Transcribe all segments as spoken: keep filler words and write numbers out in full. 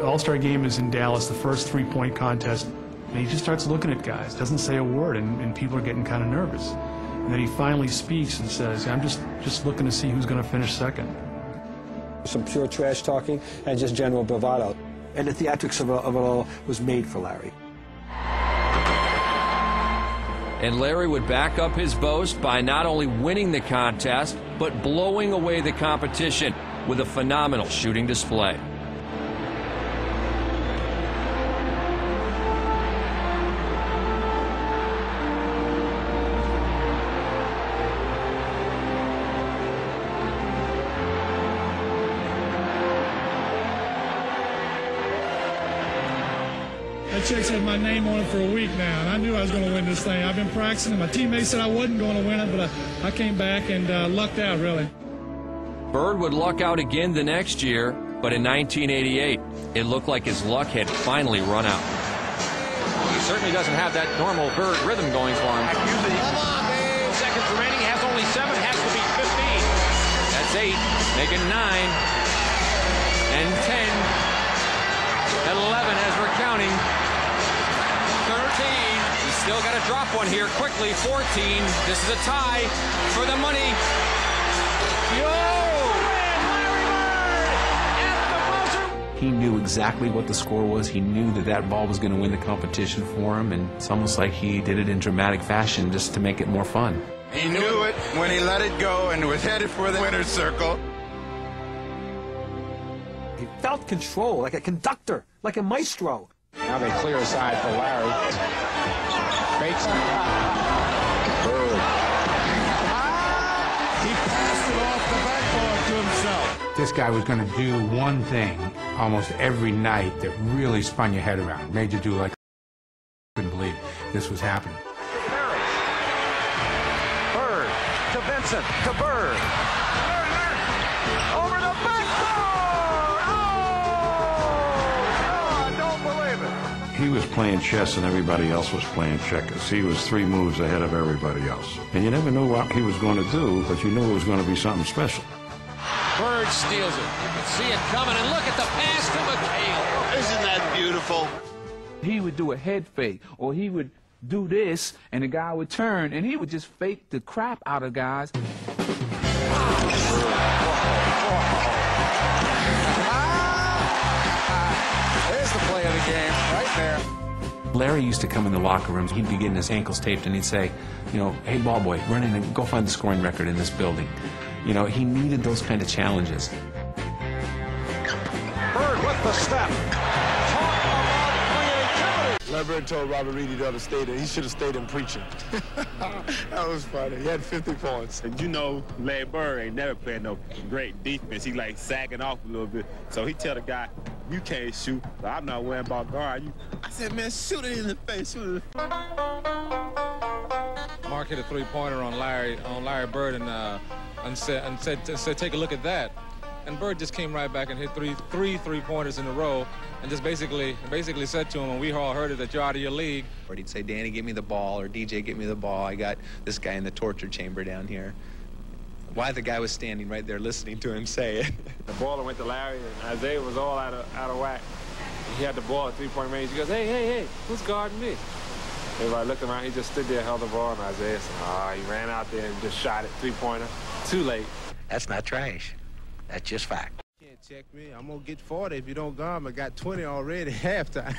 The All-Star game is in Dallas, the first three-point contest, and he just starts looking at guys, doesn't say a word, and, and people are getting kind of nervous. And then he finally speaks and says, I'm just, just looking to see who's going to finish second. Some pure trash talking and just general bravado. And the theatrics of, of it all was made for Larry. And Larry would back up his boast by not only winning the contest, but blowing away the competition with a phenomenal shooting display. That chick's had my name on it for a week now, and I knew I was going to win this thing. I've been practicing, and my teammates said I wasn't going to win it, but I, I came back and uh, lucked out, really. Bird would luck out again the next year, but in nineteen eighty-eight, it looked like his luck had finally run out. He certainly doesn't have that normal Bird rhythm going for him. Come on, Dave. Seconds remaining, has only seven, has to be fifteen. That's eight, making nine, and ten, and eleven as we're counting. Still got to drop one here quickly. fourteen. This is a tie for the money. Yo! Larry Bird at the buzzer. He knew exactly what the score was. He knew that that ball was going to win the competition for him, and it's almost like he did it in dramatic fashion just to make it more fun. He knew it when he let it go and was headed for the winner's circle. He felt control, like a conductor, like a maestro. Now they clear aside for Larry. Fakes it. Bird. He passed it off the backboard to himself. This guy was going to do one thing almost every night that really spun your head around, made you do like couldn't believe this was happening. Bird to Vincent to Bird. Over the backboard. Oh! Oh, I don't believe it. He was playing chess and everybody else was playing checkers. He was three moves ahead of everybody else. And you never knew what he was going to do, but you knew it was going to be something special. Bird steals it. You can see it coming, and look at the pass to McHale. Isn't that beautiful? He would do a head fake, or he would do this, and the guy would turn, and he would just fake the crap out of guys. There's the play of the game. There. Larry used to come in the locker rooms. He'd be getting his ankles taped, and he'd say, you know, hey, ball boy, run in and go find the scoring record in this building. You know, he needed those kind of challenges. Bird with the step. Talk about creativity. Larry Bird told Robert Reedy the other day that he should have stayed in preaching. That was funny. He had fifty points. And you know, Larry Bird ain't never played no great defense. He like sagging off a little bit. So he tell the guy, you can't shoot, but I'm not worrying about guard. You, I said, man, shoot it in the face. Shoot it in the face. Mark hit a three-pointer on Larry, on Larry Bird, and uh, and said, and said, said, take a look at that. And Bird just came right back and hit three, three three-pointers in a row, and just basically, basically said to him, and we all heard it, that you're out of your league. Or he'd say, Danny, give me the ball, or D J, give me the ball. I got this guy in the torture chamber down here. Why the guy was standing right there listening to him say it. The baller went to Larry, and Isaiah was all out of, out of whack. He had the ball at three-point range. He goes, hey, hey, hey, who's guarding me? Everybody looked around. He just stood there, held the ball, and Isaiah said, ah, oh, he ran out there and just shot it, three-pointer. Too late. That's not trash. That's just fact. You can't check me. I'm going to get forty if you don't guard me. I got twenty already halftime.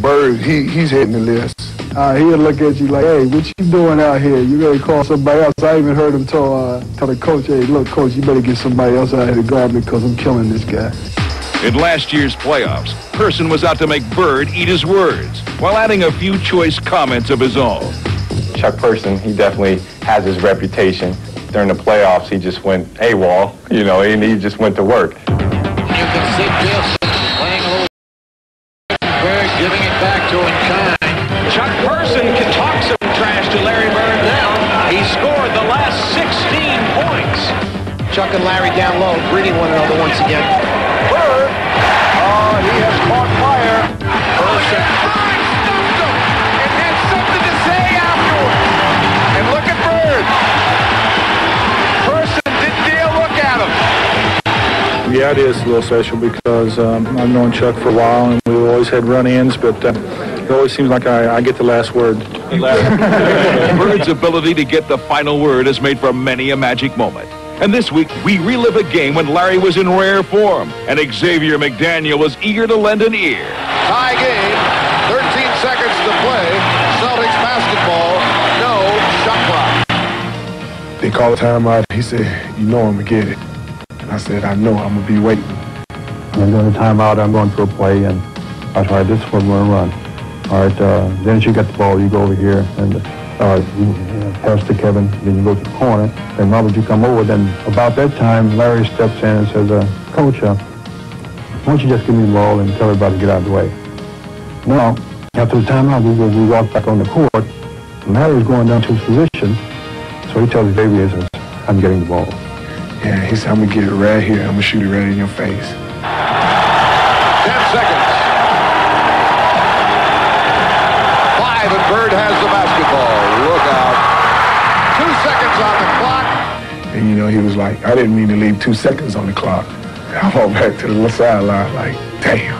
Bird, he, he's hitting the list. Uh, he'll look at you like, hey, what you doing out here? You better call somebody else. I even heard him tell, uh, tell the coach, hey, look, coach, you better get somebody else out here to guard me because I'm killing this guy. In last year's playoffs, Person was out to make Bird eat his words while adding a few choice comments of his own. Chuck Person, he definitely has his reputation. During the playoffs, he just went AWOL, you know, and he just went to work. You can see Gibson playing a little Bird, giving it back to him. Chuck Person can talk some trash to Larry Bird now. He scored the last sixteen points. Chuck and Larry down low, greeting one another once again. Bird, oh, he has caught fire. Person. Stopped him and had something to say afterwards. And look at Bird. Person didn't dare look at him. Yeah, it is a little special because um, I've known Chuck for a while, and we've always had run-ins, but uh, it always seems like I, I get the last word. Bird's ability to get the final word has made for many a magic moment. And this week, we relive a game when Larry was in rare form, and Xavier McDaniel was eager to lend an ear. Tie game, thirteen seconds to play, Celtics basketball, no shot clock. They called a timeout. He said, you know I'm going to get it. And I said, I know I'm going to be waiting. I'm going to timeout, I'm going for a play, and I said, all right, this is what I'm going to run. All right, uh, then as you got the ball, you go over here, and uh, you pass to Kevin, then you go to the corner, and Robert, you come over, then about that time, Larry steps in and says, uh, Coach, uh, why don't you just give me the ball and tell everybody to get out of the way? Now, after the timeout, we, we walk back on the court, and Larry's going down to his position, so he tells Xavier, I'm getting the ball. Yeah, he said, I'm going to get it right here, I'm going to shoot it right in your face. Ten seconds. And Bird has the basketball. Look out. Two seconds on the clock. And, you know, he was like, I didn't mean to leave two seconds on the clock. I fall back to the sideline like, damn.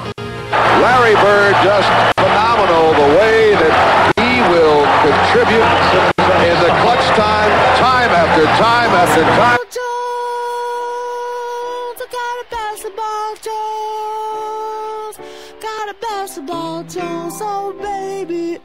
Larry Bird, just phenomenal the way that he will contribute in the clutch time, time after time after time. Jones, I got a basketball, Jones. Got a basketball, Jones. Oh, baby.